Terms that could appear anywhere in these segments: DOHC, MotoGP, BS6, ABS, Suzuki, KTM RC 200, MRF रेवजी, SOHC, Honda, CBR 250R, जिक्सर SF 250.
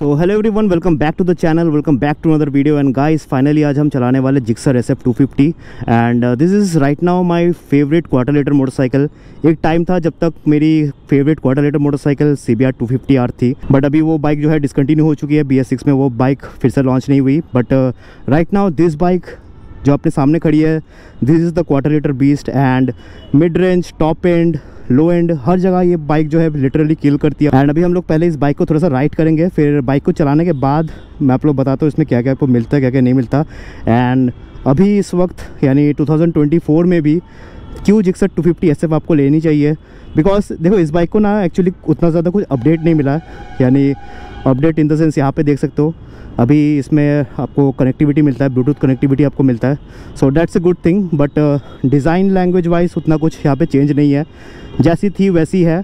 तो hello everyone, welcome back to the channel, welcome back to another video. And guys, finally आज हम चलाने वाले जिक्सर SF 250 and this is right now my favourite quarter litre motorcycle. एक time था जब तक मेरी favourite quarter litre motorcycle CBR 250R थी, बट अभी वो बाइक जो है डिसकंटिन्यू हो चुकी है। BS6 में वो बाइक फिर से लॉन्च नहीं हुई, but right now this bike जो अपने सामने खड़ी है, this is the quarter litre beast. And mid range, top end, low end, हर जगह ये बाइक जो है लिटरली किल करती है। एंड अभी हम लोग पहले इस बाइक को थोड़ा सा राइड करेंगे, फिर बाइक को चलाने के बाद मैं आप लोग बताता हूँ इसमें क्या क्या आपको मिलता है, क्या क्या नहीं मिलता। एंड अभी इस वक्त यानी 2024 में भी क्यों जिक्सर 250 SF आपको लेनी चाहिए, बिकॉज देखो इस बाइक को ना एक्चुअली उतना ज़्यादा कुछ अपडेट नहीं मिला। यानी अपडेट इन द सेंस, यहाँ पे देख सकते हो अभी इसमें आपको कनेक्टिविटी मिलता है, ब्लूटूथ कनेक्टिविटी आपको मिलता है, so that's a good thing. But design language wise उतना कुछ यहाँ पे चेंज नहीं है, जैसी थी वैसी है।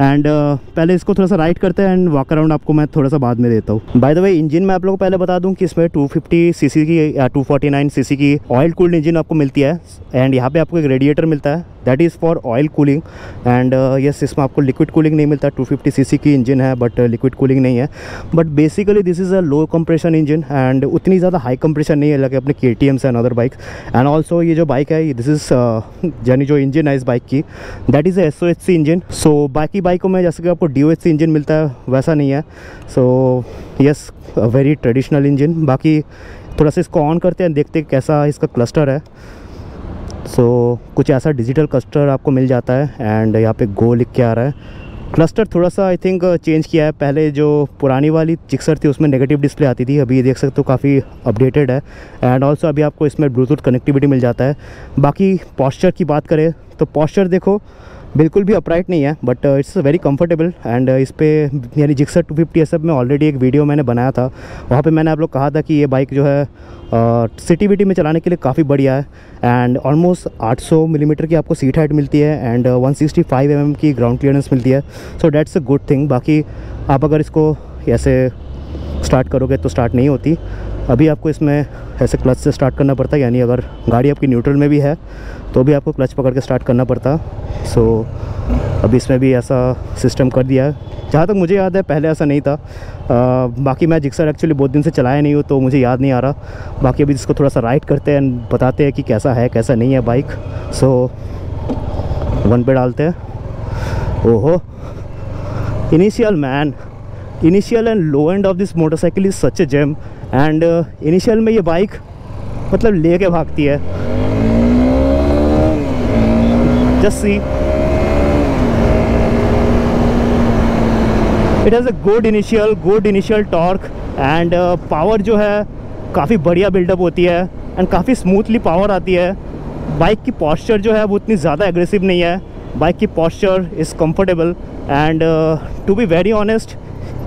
एंड पहले इसको थोड़ा सा राइड करते हैं एंड वॉक अराउंड आपको मैं थोड़ा सा बाद में देता हूँ। बाय द वे, इंजन मैं आप लोगों को पहले बता दूँ कि इसमें 250 सीसी की या 249 सीसी की ऑयल कूल्ड इंजन आपको मिलती है। एंड यहाँ पे आपको एक रेडिएटर मिलता है, that is for oil cooling. And yes, इसमें आपको लिक्विड कूलिंग नहीं मिलता। 250 सीसी की इंजन है बट लिक्विड कूलिंग नहीं है। But basically this is a low compression engine and उतनी ज़्यादा हाई कंप्रेशन नहीं है लगे अपने KTMs and other bike. And also ये जो बाइक है, दिस इज़ यानी जो इंजन है इस बाइक की, that is SOHC engine. So बाकी बाइकों में जैसे कि आपको DOHC इंजन मिलता है, वैसा नहीं है। So yes, very traditional engine. बाकी थोड़ा सा इसको ऑन करते हैं, देखते हैं कैसा इसका क्लस्टर है। सो कुछ ऐसा डिजिटल क्लस्टर आपको मिल जाता है एंड यहाँ पे गो लिख के आ रहा है। क्लस्टर थोड़ा सा आई थिंक चेंज किया है, पहले जो पुरानी वाली जिक्सर थी उसमें नेगेटिव डिस्प्ले आती थी, अभी ये देख सकते हो काफ़ी अपडेटेड है। एंड ऑल्सो अभी आपको इसमें ब्लूटूथ कनेक्टिविटी मिल जाता है। बाकी पॉस्चर की बात करें तो पॉस्चर देखो बिल्कुल भी अपराइट नहीं है, but it's very comfortable. And इस पर यानी जिक्सर 250 SF में ऑलरेडी एक वीडियो मैंने बनाया था, वहाँ पे मैंने आप लोग कहा था कि ये बाइक जो है सिटी विटी में चलाने के लिए काफ़ी बढ़िया है। एंड ऑलमोस्ट 800 मिलीमीटर की आपको सीट हाइट मिलती है एंड 165 mm की ग्राउंड क्लियरेंस मिलती है, so that's a good thing. बाकी आप अगर इसको ऐसे स्टार्ट करोगे तो स्टार्ट नहीं होती, अभी आपको इसमें ऐसे क्लच से स्टार्ट करना पड़ता है। यानी अगर गाड़ी आपकी न्यूट्रल में भी है तो भी आपको क्लच पकड़ के स्टार्ट करना पड़ता। सो अभी इसमें भी ऐसा सिस्टम कर दिया है, जहाँ तक मुझे याद है पहले ऐसा नहीं था। बाकी मैं जिक्सर एक्चुअली बहुत दिन से चलाया नहीं हूँ तो मुझे याद नहीं आ रहा। बाकी अभी इसको थोड़ा सा राइड करते हैं, बताते हैं कि कैसा है कैसा नहीं है बाइक। सो वन पे डालते हैं। ओहो, initial man, initial end low end of this motorcycle is such a gem. And initial में ये बाइक मतलब ले के भागती है, just see, it has a good initial torque and power जो है काफ़ी बढ़िया बिल्डअप होती है एंड काफ़ी स्मूथली पावर आती है। बाइक की पॉस्चर जो है वो उतनी ज़्यादा एग्रेसिव नहीं है, बाइक की posture is comfortable. And to be very honest,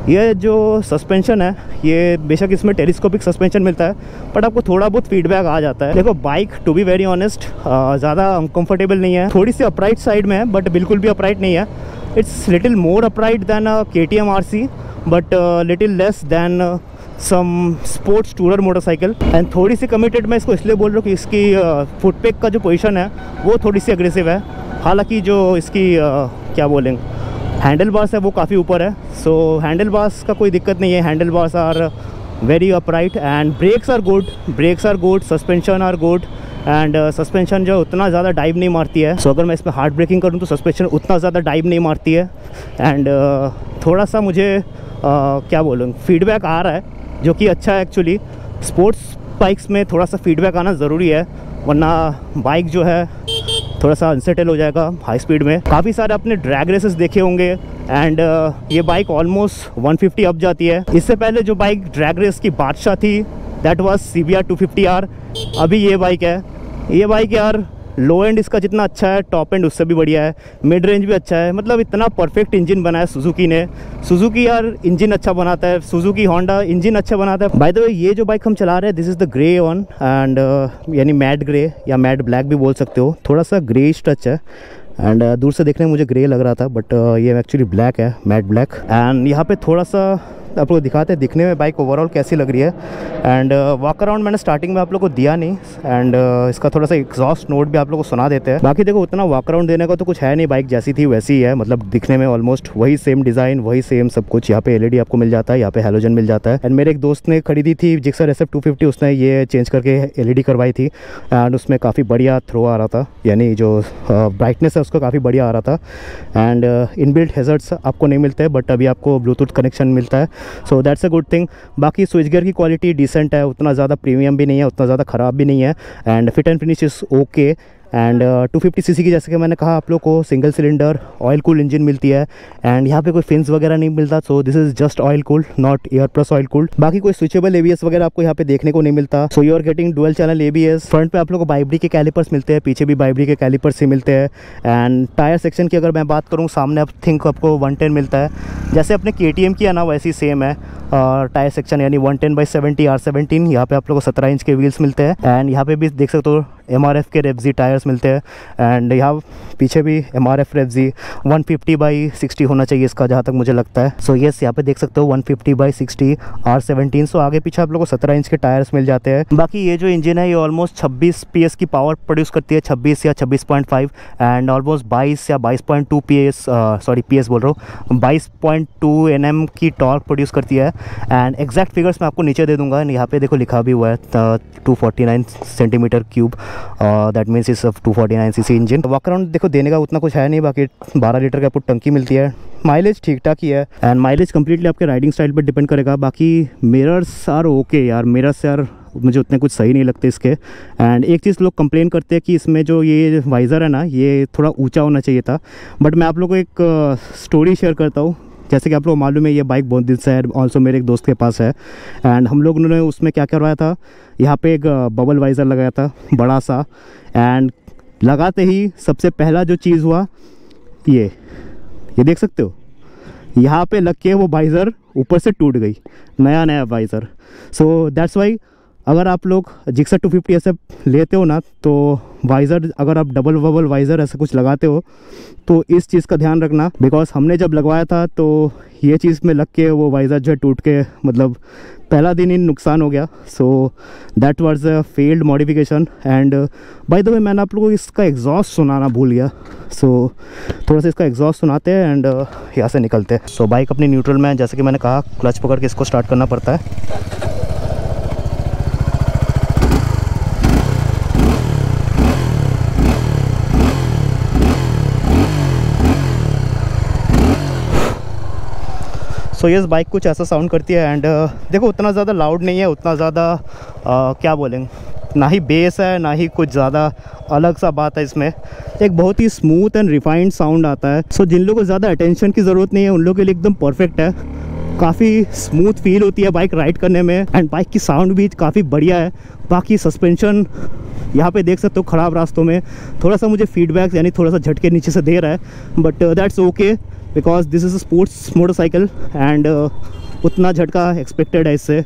ये जो सस्पेंशन है, ये बेशक इसमें टेलिस्कोपिक सस्पेंशन मिलता है बट आपको थोड़ा बहुत फीडबैक आ जाता है। देखो bike to be very honest ज़्यादा अनकंफर्टेबल नहीं है, थोड़ी सी अपराइट साइड में है बट बिल्कुल भी अपराइट नहीं है। It's little more upright than KTM RC but little less than some sports tourer motorcycle. And थोड़ी सी कमिटेड मैं इसको इसलिए बोल रहा हूँ कि इसकी फुटपेक का जो पोजिशन है वो थोड़ी सी अग्रेसिव है। हालाँकि जो इसकी क्या बोलेंगे हैंडल बार्स है वो काफ़ी ऊपर है, सो हैंडल बार्स का कोई दिक्कत नहीं है। Handle bars are very upright and brakes are good, suspension are good and suspension जो उतना ज़्यादा डाइव नहीं मारती है। सो अगर मैं इसमें हार्ड ब्रेकिंग करूँ तो सस्पेंशन उतना ज़्यादा डाइव नहीं मारती है। एंड थोड़ा सा मुझे क्या बोलूँ, फीडबैक आ रहा है जो कि अच्छा है। एक्चुअली स्पोर्ट्स बाइक्स में थोड़ा सा फीडबैक आना ज़रूरी है, वरना बाइक जो है थोड़ा सा अनसेटल हो जाएगा हाई स्पीड में। काफ़ी सारे आपने ड्रैग रेसेस देखे होंगे एंड ये बाइक ऑलमोस्ट 150 अप जाती है। इससे पहले जो बाइक ड्रैग रेस की बादशाह थी, दैट वाज CBR 250R, अभी ये बाइक है। ये बाइक यार लो एंड इसका जितना अच्छा है, टॉप एंड उससे भी बढ़िया है, मिड रेंज भी अच्छा है। मतलब इतना परफेक्ट इंजन बनाया सुजुकी ने। सुजुकी यार इंजन अच्छा बनाता है, सुजुकी होंडा इंजन अच्छा बनाता है। बाय द वे, ये जो बाइक हम चला रहे हैं, this is the grey one and यानी मैट ग्रे या मैट ब्लैक भी बोल सकते हो, थोड़ा सा ग्रेइश टच है। एंड दूर से देखने में मुझे ग्रे लग रहा था बट ये एक्चुअली ब्लैक है, मैट ब्लैक। एंड यहाँ पे थोड़ा सा आप लोग दिखाते हैं दिखने में बाइक ओवरऑल कैसी लग रही है। एंड वॉक अराउंड मैंने स्टार्टिंग में आप लोग को दिया नहीं, एंड इसका थोड़ा सा एग्जॉस्ट नोट भी आप लोग को सुना देते हैं। बाकी देखो उतना वॉक अराउंड देने का तो कुछ है नहीं, बाइक जैसी थी वैसी ही है, मतलब दिखने में ऑलमोस्ट वही सेम डिज़ाइन, वही सेम सब कुछ। यहाँ पे एलईडी आपको मिल जाता है, यहाँ पे हैलोजन मिल जाता है। एंड मेरे एक दोस्त ने खरीदी थी जिक्सर एसएफ 250, उसने ये चेंज करके एलईडी करवाई थी, एंड उसमें काफ़ी बढ़िया थ्रो आ रहा था, यानी जो ब्राइटनेस है उसका काफ़ी बढ़िया आ रहा था। एंड इनबिल्ट हैजर्ड्स आपको नहीं मिलते, बट अभी आपको ब्लूटूथ कनेक्शन मिलता है, so that's a good thing. बाकी स्विच गियर की क्वालिटी डिसेंट है, उतना ज़्यादा प्रीमियम भी नहीं है, उतना ज़्यादा ख़राब भी नहीं है, and fit and finish is okay. And 250cc की जैसे कि मैंने कहा आप लोग को single cylinder oil cool engine मिलती है, एंड यहाँ पे कोई फिन्स वगैरह नहीं मिलता, so this is just oil cool not air plus oil cool. बाकी कोई स्विचेबल एबीएस वगैरह आपको यहाँ पे देखने को नहीं मिलता, so you are getting dual channel ABS. Front पे आप लोग को बाइबरी के कैलिपर्स मिलते हैं, पीछे भी बाइबरी के कैलिपर्स ही मिलते हैं। एंड टायर सेक्शन की अगर मैं बात करूँ, सामने आप थिंक आपको 110 मिलता है, जैसे अपने KTM की है ना वैसी सेम है टायर सेक्शन, यानी 110/70 R17। यहाँ पे आप लोग को 17 इंच के व्हील्स मिलते हैं, एंड यहाँ पे भी देख सकते हो MRF के रेवजी टायर्स मिलते हैं। एंड यहाँ पीछे भी MRF रेवजी 150/60 होना चाहिए इसका, जहाँ तक मुझे लगता है। सो यस, यहाँ पे देख सकते हो 150/60 R17। सो आगे पीछे आप लोगों को 17 इंच के टायर्स मिल जाते हैं। बाकी ये जो इंजन है ये ऑलमोस्ट 26 PS की पावर प्रोड्यूस करती है, 26 या 26.5, एंड ऑलमोस्ट 22 या 22.2 PS बोल रहा हूँ, 22.2 Nm की टॉर्क प्रोड्यूस करती है। एंड एग्जैक्ट फिगर्स मैं आपको नीचे दे दूँगा, यहाँ पे देखो लिखा भी हुआ है 249 cm3, दैट मीन्स इस 249cc इंजन। वॉक अराउंड देखो देने का उतना कुछ है नहीं, बाकी 12 लीटर का आपको टंकी मिलती है, माइलेज ठीक ठाक ही है, एंड माइलेज कंप्लीटली आपके राइडिंग स्टाइल पर डिपेंड करेगा। बाकी मिरर्स आर ओके यार, मिरर्स यार मुझे उतने कुछ सही नहीं लगते इसके। एंड एक चीज़ लोग कंप्लेन करते हैं कि इसमें जो ये वाइज़र है ना ये थोड़ा ऊँचा होना चाहिए था, बट मैं आप लोग को एक स्टोरी शेयर करता हूँ। जैसे कि आप लोग मालूम है ये बाइक बहुत दिन से है, ऑल्सो मेरे एक दोस्त के पास है, एंड हम लोग ने उसमें क्या करवाया था, यहाँ पे एक बबल वाइज़र लगाया था बड़ा सा। एंड लगाते ही सबसे पहला जो चीज़ हुआ ये देख सकते हो, यहाँ पे लग के वो वाइज़र ऊपर से टूट गई, नया वाइज़र। सो दैट्स वाई अगर आप लोग जिक्सर 250 ऐसे लेते हो ना, तो वाइज़र अगर आप डबल वबल वाइज़र ऐसा कुछ लगाते हो तो इस चीज़ का ध्यान रखना, बिकॉज़ हमने जब लगवाया था तो ये चीज़ में लग के वो वाइज़र जो है टूट के, मतलब पहला दिन ही नुकसान हो गया। So that was a failed modification. And by the way मैंने आप लोगों को इसका एग्जॉस्ट सुनाना भूल गया, सो थोड़ा सा इसका एग्जॉस्ट सुनाते हैं एंड यहाँ से निकलते हैं। सो बाइक अपनी न्यूट्रल में, जैसे कि मैंने कहा क्लच पकड़ के इसको स्टार्ट करना पड़ता है। तो ये बाइक कुछ ऐसा साउंड करती है। एंड देखो उतना ज़्यादा लाउड नहीं है, उतना ज़्यादा क्या बोलेंगे, ना ही बेस है ना ही कुछ ज़्यादा अलग सा बात है इसमें, एक बहुत ही स्मूथ एंड रिफाइंड साउंड आता है। सो जिन लोगों को ज़्यादा अटेंशन की ज़रूरत नहीं है उन लोगों के लिए एकदम परफेक्ट है। काफ़ी स्मूथ फील होती है बाइक राइड करने में, एंड बाइक की साउंड भी काफ़ी बढ़िया है। बाकी सस्पेंशन यहाँ पे देख सकते हो, ख़राब रास्तों में थोड़ा सा मुझे फीडबैक यानी थोड़ा सा झटके नीचे से दे रहा है, but that's okay because this is a sports motorcycle, and उतना झटका एक्सपेक्टेड है इससे।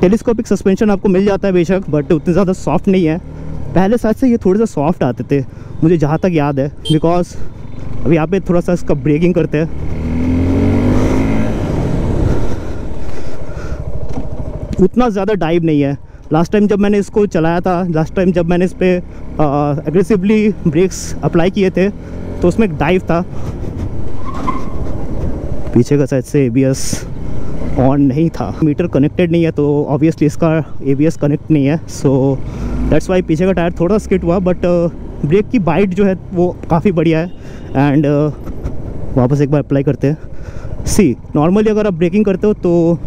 टेलीस्कोपिक सस्पेंशन आपको मिल जाता है बेशक, बट उतने ज़्यादा सॉफ्ट नहीं है, पहले साथ से ये थोड़े से सॉफ्ट आते थे मुझे जहाँ तक याद है, बिकॉज अब यहाँ पे थोड़ा सा इसका ब्रेकिंग करते हैं, उतना ज़्यादा डाइव नहीं है। लास्ट टाइम जब मैंने इस पर एग्रेसिवली ब्रेक्स अप्लाई किए थे तो उसमें एक डाइव था। पीछे का साइड से ABS ऑन नहीं था, मीटर कनेक्टेड नहीं है तो ऑब्वियसली इसका ABS कनेक्ट नहीं है, सो दैट्स वाई पीछे का टायर थोड़ा स्किट हुआ, बट ब्रेक की बाइट जो है वो काफ़ी बढ़िया है। एंड वापस एक बार अप्लाई करते हैं। नॉर्मली अगर आप ब्रेकिंग करते हो तो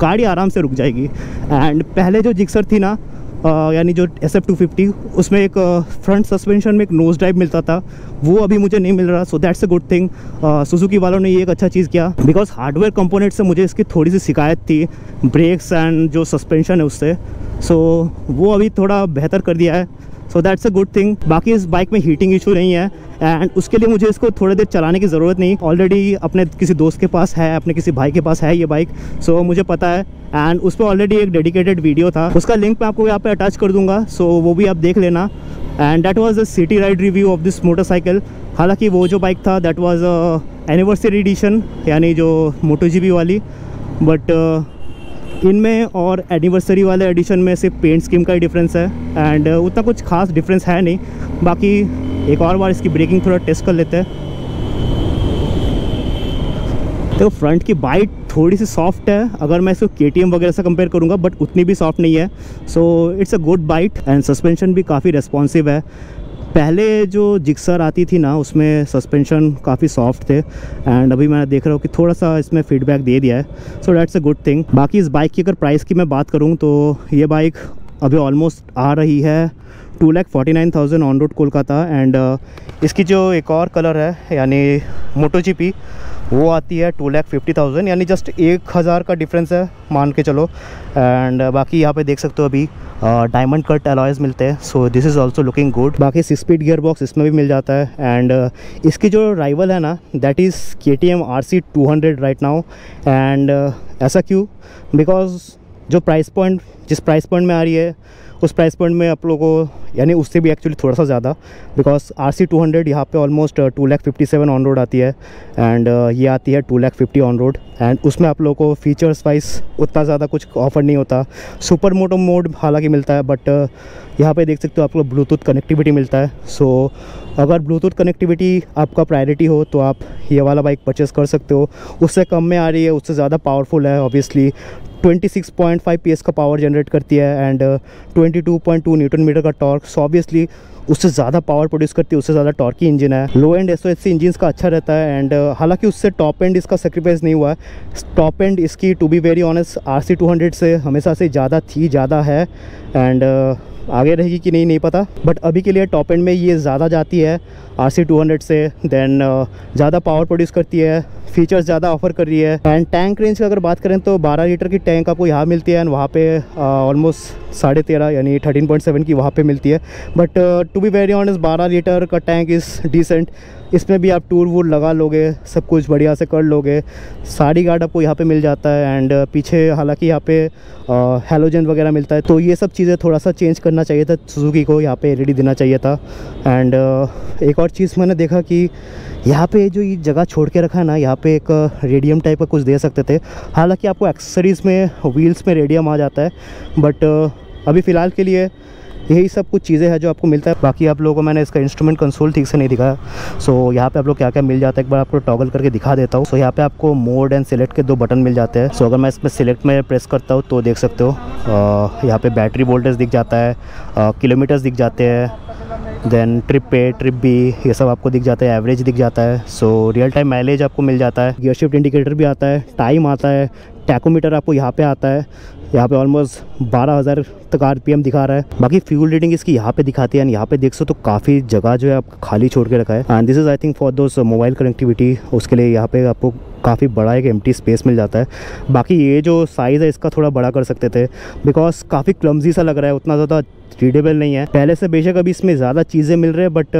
गाड़ी आराम से रुक जाएगी, एंड पहले जो जिक्सर थी ना यानी जो SF 250, उसमें एक फ्रंट सस्पेंशन में एक नोज ड्राइव मिलता था, वो अभी मुझे नहीं मिल रहा। So that's a good thing, Suzuki वालों ने ये एक अच्छा चीज़ किया, बिकॉज हार्डवेयर कंपोनेंट से मुझे इसकी थोड़ी सी शिकायत थी, ब्रेक्स एंड जो सस्पेंशन है उससे, सो वो अभी थोड़ा बेहतर कर दिया है, so that's a good thing. बाकी इस बाइक में हीटिंग इशू नहीं है, एंड उसके लिए मुझे इसको थोड़ी देर चलाने की ज़रूरत नहीं, ऑलरेडी अपने किसी दोस्त के पास है, अपने किसी भाई के पास है ये बाइक, सो मुझे पता है। एंड उस पर ऑलरेडी एक डेडिकेटेड वीडियो था, उसका लिंक मैं आपको यहाँ पे अटैच कर दूंगा, सो वो भी आप देख लेना। And that was a city ride review of this motorcycle. हालांकि वो जो बाइक था दैट वाज एनिवर्सरी एडिशन, यानी जो MotoGP वाली, बट इनमें और एनिवर्सरी वाले एडिशन में सिर्फ पेंट स्कीम का ही डिफरेंस है एंड उतना कुछ खास डिफरेंस है नहीं। बाकी एक और बार इसकी ब्रेकिंग थोड़ा टेस्ट कर लेते हैं। तो फ्रंट की बाइट थोड़ी सी सॉफ्ट है, अगर मैं इसको KTM वगैरह से कंपेयर करूंगा, बट उतनी भी सॉफ्ट नहीं है। So it's a good bite and suspension भी काफ़ी रेस्पॉन्सिव है। पहले जो जिक्सर आती थी ना, उसमें सस्पेंशन काफ़ी सॉफ्ट थे एंड अभी मैं देख रहा हूँ कि थोड़ा सा इसमें फीडबैक दे दिया है। So that's a good thing. बाकी इस बाइक की अगर प्राइस की मैं बात करूँ तो ये बाइक अभी ऑलमोस्ट आ रही है 2,49,000 ऑन रोड कोलकाता एंड इसकी जो एक और कलर है यानी MotoGP वो आती है 2,50,000 यानी जस्ट 1,000 का डिफरेंस है मान के चलो। एंड बाकी यहाँ पे देख सकते हो अभी डायमंड कट अलॉयज मिलते हैं, so this is also looking good. बाकी 6 स्पीड गियर बॉक्स इसमें भी मिल जाता है एंड इसकी जो राइवल है ना that is KTM RC 200 right now. And ऐसा क्यों? बिकॉज जो प्राइस पॉइंट जिस प्राइस पॉइंट में आ रही है उस प्राइस पॉइंट में आप लोगों को यानी उससे भी एक्चुअली थोड़ा सा ज़्यादा, बिकॉज RC 200 यहाँ पे ऑलमोस्ट 2,57,000 ऑन रोड आती है एंड ये आती है 2,50,000 ऑन रोड एंड उसमें आप लोगों को फीचर्स वाइज उतना ज़्यादा कुछ ऑफर नहीं होता। सुपर मोटो मोड हालांकि मिलता है बट यहाँ पे देख सकते हो आप लोग ब्लूटूथ कनेक्टिविटी मिलता है। सो अगर ब्लूटूथ कनेक्टिविटी आपका प्रायोरिटी हो तो आप ये वाला बाइक परचेस कर सकते हो। उससे कम में आ रही है, उससे ज़्यादा पावरफुल है ऑब्वियसली। 26.5 PS का पावर जनरेट करती है एंड 22.2 Nm का टॉर्क, सो ऑब्वियसली उससे ज़्यादा पावर प्रोड्यूस करती है, उससे ज़्यादा टॉर्क की इंजन है। लो एंड SOHC इंजन्स का अच्छा रहता है एंड हालांकि उससे टॉप एंड इसका सेक्रीफाइस नहीं हुआ है। टॉप एंड इसकी to be very honest RC 200 से हमेशा से ज़्यादा है एंड आगे रहेगी कि नहीं पता, बट अभी के लिए टॉप एंड में ये ज़्यादा जाती है RC 200 से, देन ज़्यादा पावर प्रोड्यूस करती है, फीचर्स ज़्यादा ऑफर कर रही है। एंड टैंक रेंज की अगर बात करें तो 12 लीटर की टैंक आपको यहाँ मिलती है एंड वहाँ पे ऑलमोस्ट 13.5 यानी 13.7 की वहाँ पे मिलती है। But to be very honest 12 litre का टैंक इज़ डिसेंट। इसमें भी आप टूर वूर लगा लोगे, सब कुछ बढ़िया से कर लोगे। साड़ी गार्ड आपको यहाँ पे मिल जाता है एंड पीछे हालांकि यहाँ पे हेलोजन वगैरह मिलता है, तो ये सब चीज़ें थोड़ा सा चेंज करना चाहिए था सुजुकी को, यहाँ पे LED देना चाहिए था। एंड एक और चीज़ मैंने देखा कि यहाँ पे जो ये जगह छोड़ के रखा है ना, यहाँ पे एक रेडियम टाइप का कुछ दे सकते थे। हालाँकि आपको एक्सेसरीज़ में व्हील्स में रेडियम आ जाता है, बट अभी फ़िलहाल के लिए यही सब कुछ चीज़ें हैं जो आपको मिलता है। बाकी आप लोगों को मैंने इसका इंस्ट्रूमेंट कंसोल ठीक से नहीं दिखाया। सो यहाँ पे आप लोग क्या क्या मिल जाता है एक बार आपको टॉगल करके दिखा देता हूँ। सो यहाँ पे आपको मोड एंड सिलेक्ट के 2 बटन मिल जाते हैं। सो अगर मैं इसमें सिलेक्ट में प्रेस करता हूँ तो देख सकते हो यहाँ पे बैटरी वोल्टेज दिख जाता है, किलोमीटर्स दिख जाते हैं, then trip A trip B ये सब आपको दिख जाता है, एवरेज दिख जाता है। सो रियल टाइम माइलेज आपको मिल जाता है, गियर शिफ्ट इंडिकेटर भी आता है, टाइम आता है, टैकोमीटर आपको यहाँ पे आता है। यहाँ पे ऑलमोस्ट 12,000 तक RPM दिखा रहा है। बाकी फ्यूल रीडिंग इसकी यहाँ पे दिखाती है एंड यहाँ पे देख सो तो काफ़ी जगह जो है आप खाली छोड़ के रखा है and this is I think for those mobile connectivity, उसके लिए यहाँ पे आपको काफ़ी बड़ा एक एम्प्टी स्पेस मिल जाता है। बाकी ये जो साइज़ है इसका थोड़ा बड़ा कर सकते थे बिकॉज काफ़ी क्लम्जी सा लग रहा है, उतना ज़्यादा रीडेबल नहीं है। पहले से बेशक अभी इसमें ज़्यादा चीज़ें मिल रही है बट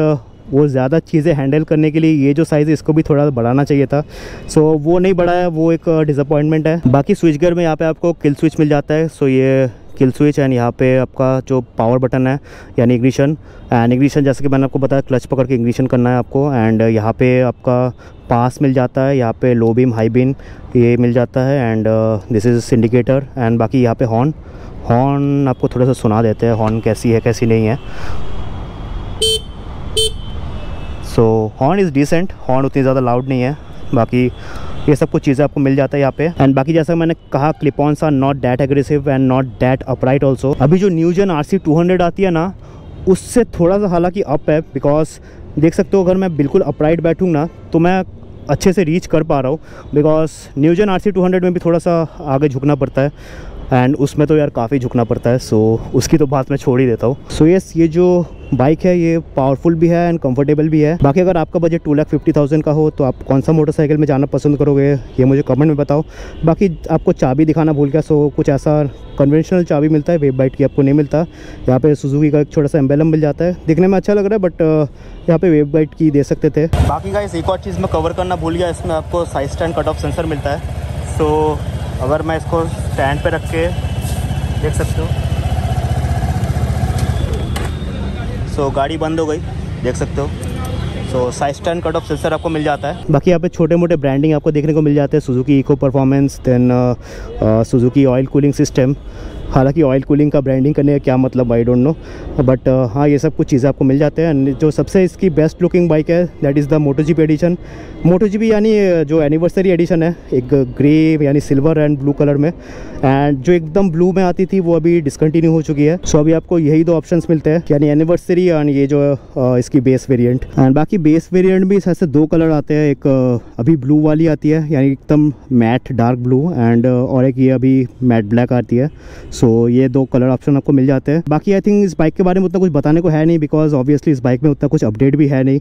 वो ज़्यादा चीज़ें हैंडल करने के लिए ये जो साइज़ है इसको भी थोड़ा बढ़ाना चाहिए था। सो वो नहीं बढ़ाया, वो एक डिसअपॉइंटमेंट है। बाकी स्विच गियर में यहाँ पे आपको किल स्विच मिल जाता है। सो ये किल स्विच एंड यहाँ पे आपका जो पावर बटन है यानी इग्निशन एंड इग्निशन जैसे कि मैंने आपको बताया क्लच पकड़ के इग्निशन करना है आपको एंड यहाँ पे आपका पास मिल जाता है, यहाँ पे लो बीम हाई बीम ये मिल जाता है and this is indicator and बाकी यहाँ पे हॉर्न आपको थोड़ा सा सुना देते हैं, हॉर्न कैसी है कैसी नहीं है। So horn is decent, horn उतनी ज़्यादा लाउड नहीं है। बाकी ये सब कुछ चीज़ें आपको मिल जाता है यहाँ पे एंड बाकी जैसा मैंने कहा clip ons are not that aggressive and not that upright also. अभी जो न्यू जन RC 200 आती है ना उससे थोड़ा सा हालांकि अप है बिकॉज देख सकते हो अगर मैं बिल्कुल अपराइट बैठूँ ना तो मैं अच्छे से रीच कर पा रहा हूँ बिकॉज न्यू जन RC 200 में भी थोड़ा सा आगे झुकना पड़ता है एंड उसमें तो यार काफ़ी झुकना पड़ता है। सो उसकी तो बात मैं छोड़ ही देता हूँ। सो यस ये जो बाइक है ये पावरफुल भी है एंड कंफर्टेबल भी है। बाकी अगर आपका बजट 2,50,000 का हो तो आप कौन सा मोटरसाइकिल में जाना पसंद करोगे ये मुझे कमेंट में बताओ। बाकी आपको चाबी दिखाना भूल गया। सो कुछ ऐसा कन्वेंशनल चाबी मिलता है, वेब बाइट की आपको नहीं मिलता। यहाँ पे सुजुकी का एक छोटा सा एम्बेलम मिल जाता है, दिखने में अच्छा लग रहा है बट यहाँ पे वेब बाइट की दे सकते थे। बाकी गाइस एक और चीज़ मैं कवर करना भूल गया, इसमें आपको side stand cut off sensor मिलता है। सो अगर मैं इसको स्टैंड पे रख के देख सकते हो, सो गाड़ी बंद हो गई देख सकते हो। So size 10 cut off sensor आपको मिल जाता है। बाकी यहाँ पे छोटे मोटे ब्रांडिंग आपको देखने को मिल जाते हैं, Suzuki eco performance, then Suzuki oil cooling system. हालांकि ऑयल कूलिंग का ब्रांडिंग करने का क्या मतलब आई डोंट नो, बट हाँ ये सब कुछ चीज़ें आपको मिल जाते हैं। जो सबसे इसकी बेस्ट लुकिंग बाइक है that is the MotoGP edition. MotoGP यानी जो एनिवर्सरी एडिशन है, एक ग्रे यानी सिल्वर एंड ब्लू कलर में, एंड जो एकदम ब्लू में आती थी वो अभी डिसकंटिन्यू हो चुकी है। सो अभी आपको यही दो ऑप्शंस मिलते हैं, यानी एनिवर्सरी एंड ये जो इसकी बेस वेरिएंट। एंड बाकी बेस वेरिएंट भी ऐसे दो कलर आते हैं, एक अभी ब्लू वाली आती है यानी एकदम मैट डार्क ब्लू एंड और एक ये अभी मैट ब्लैक आती है। सो ये दो कलर ऑप्शन आपको मिल जाते हैं। बाकी आई थिंक इस बाइक के बारे में उतना कुछ बताने को है नहीं, बिकॉज ऑब्वियसली इस बाइक में उतना कुछ अपडेट भी है नहीं।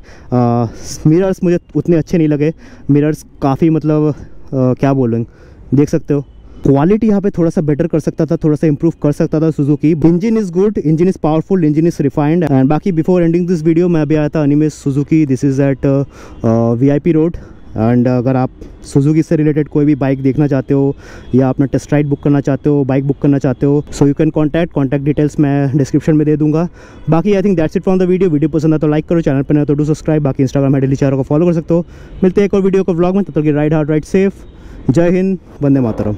मिरर्स मुझे उतने अच्छे नहीं लगे, मिरर्स काफ़ी मतलब क्या बोलेंगे, देख सकते हो क्वालिटी यहाँ पे थोड़ा सा बेटर कर सकता था, थोड़ा सा इंप्रूव कर सकता था Suzuki. Engine is good, engine is powerful, engine is refined. And बाकी बिफोर एंडिंग दिस वीडियो मैं अभी आया था Animesh Suzuki, this is at VIP road. And अगर आप सुजुकी से रिलेटेड कोई भी बाइक देखना चाहते हो या अपना टेस्ट राइड बुक करना चाहते हो, बाइक बुक करना चाहते हो, so you can contact details मैं डिस्क्रिप्शन में दे दूंगा। बाकी I think that's it from the video पसंद है तो लाइक करो, चैनल पर नहीं तो डू सब्सक्राइब। बाकी इंस्टाग्राम हैंडल चारों को फॉलो कर सकते हो। मिलते हैं एक और वीडियो को व्लॉग में, तब तक राइड हार्ड राइड सेफ। जय हिंद, वंदे मातरम।